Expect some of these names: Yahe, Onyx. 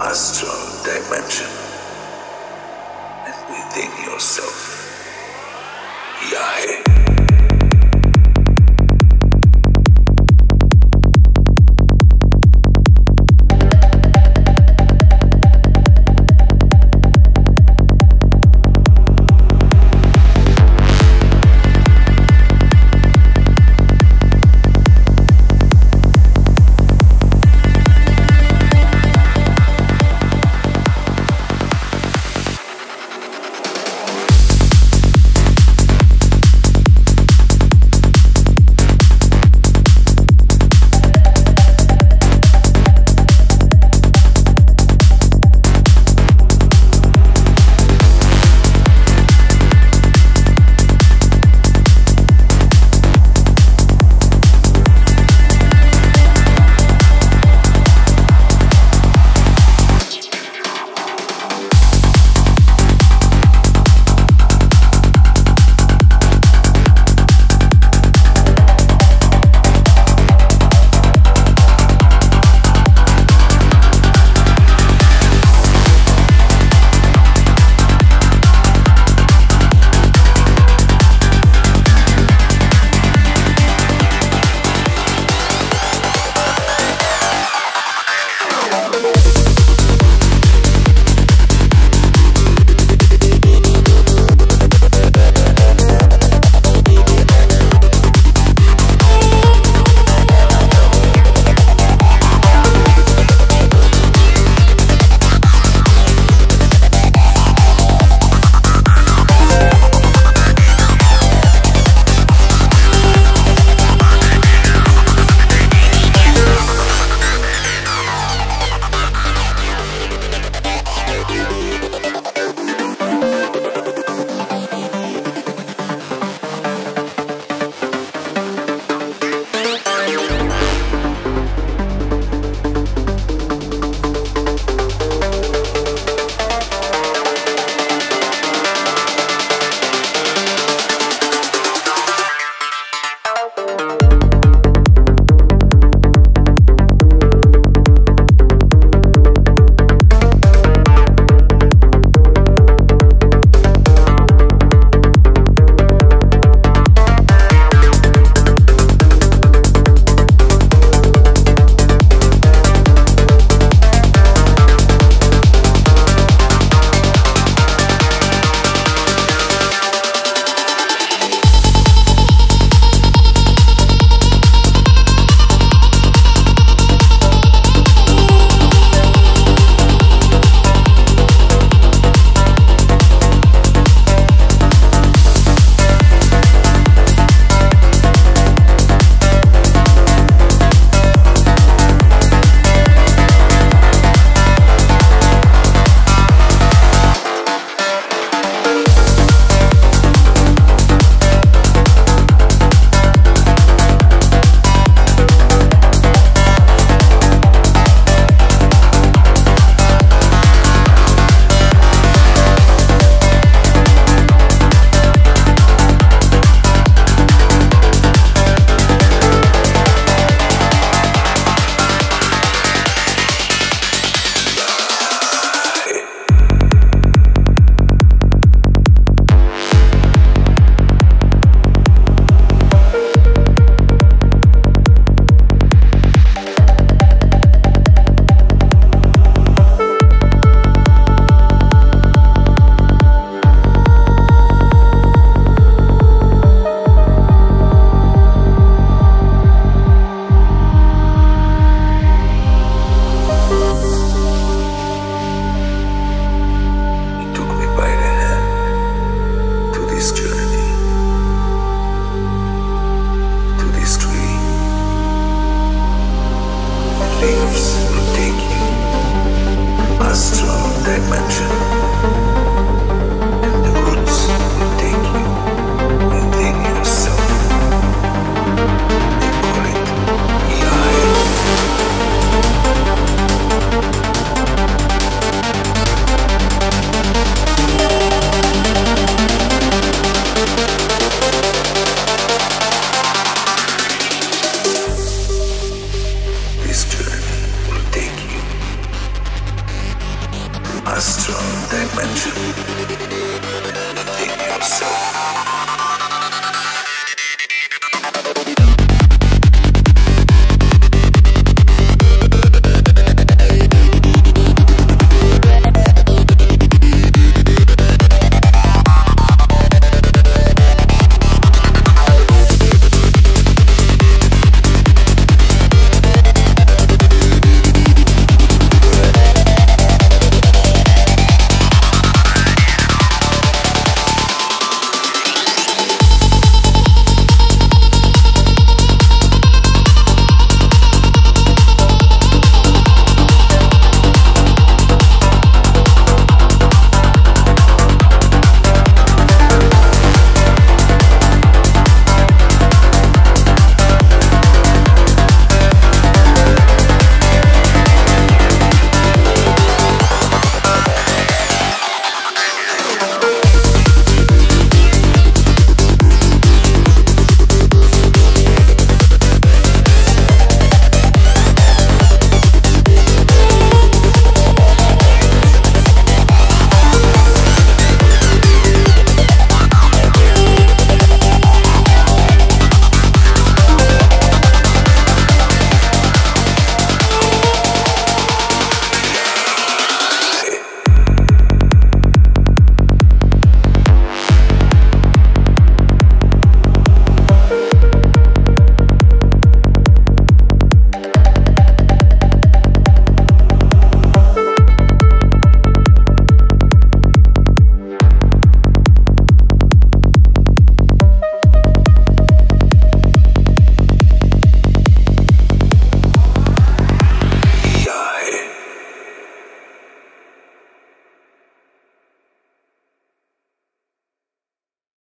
astral dimension and within yourself. Yahe. dimension.